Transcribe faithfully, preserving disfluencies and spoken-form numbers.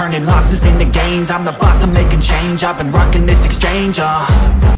turning losses into gains, I'm the boss, I'm making change, I've been rocking this exchange, uh